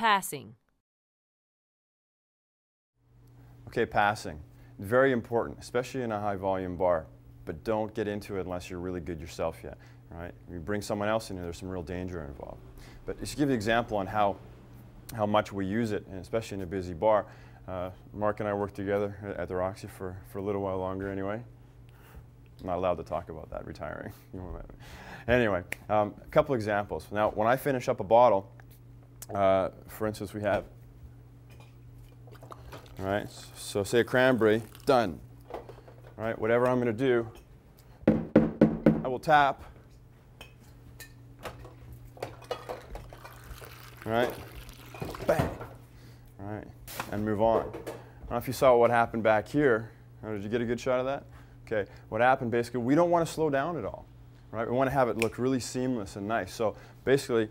Passing. Okay, passing. Very important, especially in a high volume bar, but don't get into it unless you're really good yourself yet, right? If you bring someone else in there, there's some real danger involved. But just to give you an example on how much we use it, and especially in a busy bar, Mark and I worked together at the Roxy for a little while longer anyway. I'm not allowed to talk about that, retiring. Anyway, a couple examples. Now, when I finish up a bottle, for instance, we have, all right, so say a cranberry, done. All right, whatever I'm going to do, I will tap. All right, bang, all right, and move on. I don't know if you saw what happened back here. Oh, did you get a good shot of that? Okay, what happened basically, we don't want to slow down at all, right? We want to have it look really seamless and nice. So basically,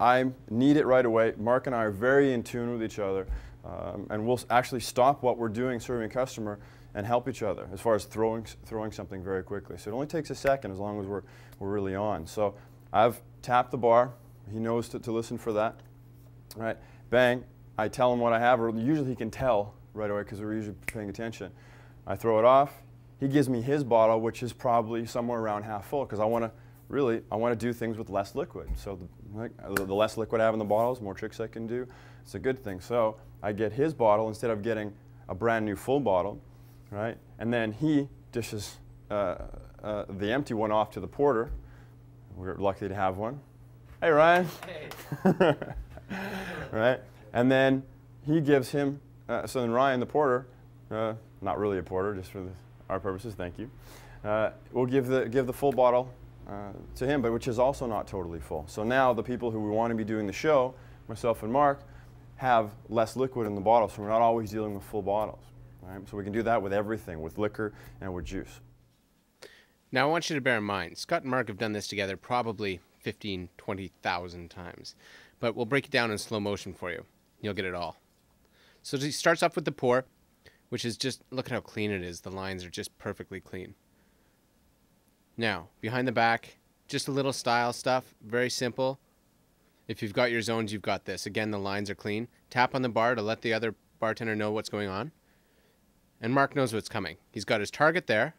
I need it right away. Mark and I are very in tune with each other, and we'll actually stop what we're doing serving a customer and help each other as far as throwing something very quickly. So it only takes a second as long as we're really on. So I've tapped the bar. He knows to listen for that, right? Bang, I tell him what I have, or usually he can tell right away because we're usually paying attention. I throw it off. He gives me his bottle, which is probably somewhere around half full, because I want to do things with less liquid. So the less liquid I have in the bottles, more tricks I can do. It's a good thing. So I get his bottle instead of getting a brand new full bottle, right? And then he dishes the empty one off to the porter. We're lucky to have one. Hey, Ryan. Hey. Right? And then he gives him. So then Ryan, the porter, not really a porter, just for the our purposes, thank you. We'll give the full bottle to him, but which is also not totally full. So now the people who we want to be doing the show, myself and Mark, have less liquid in the bottle, so we're not always dealing with full bottles. Right? So we can do that with everything, with liquor and with juice. Now I want you to bear in mind, Scott and Mark have done this together probably 15, 20,000 times, but we'll break it down in slow motion for you. You'll get it all. So he starts off with the pour, which is just, look at how clean it is. The lines are just perfectly clean. Now, behind the back, just a little style stuff, very simple. If you've got your zones, you've got this. Again, the lines are clean. Tap on the bar to let the other bartender know what's going on. And Mark knows what's coming. He's got his target there.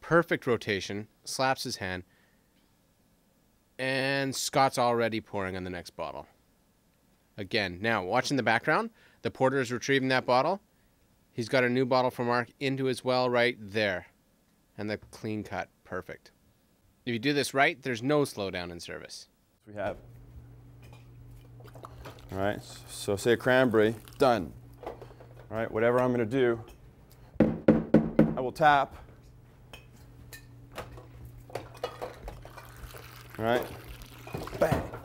Perfect rotation, slaps his hand. And Scott's already pouring on the next bottle. Again, now, watch in the background. The porter is retrieving that bottle. He's got a new bottle for Mark into his well right there. And the clean cut, perfect. If you do this right, there's no slowdown in service. We have, all right, so say a cranberry, done. All right, whatever I'm going to do, I will tap. All right, bang,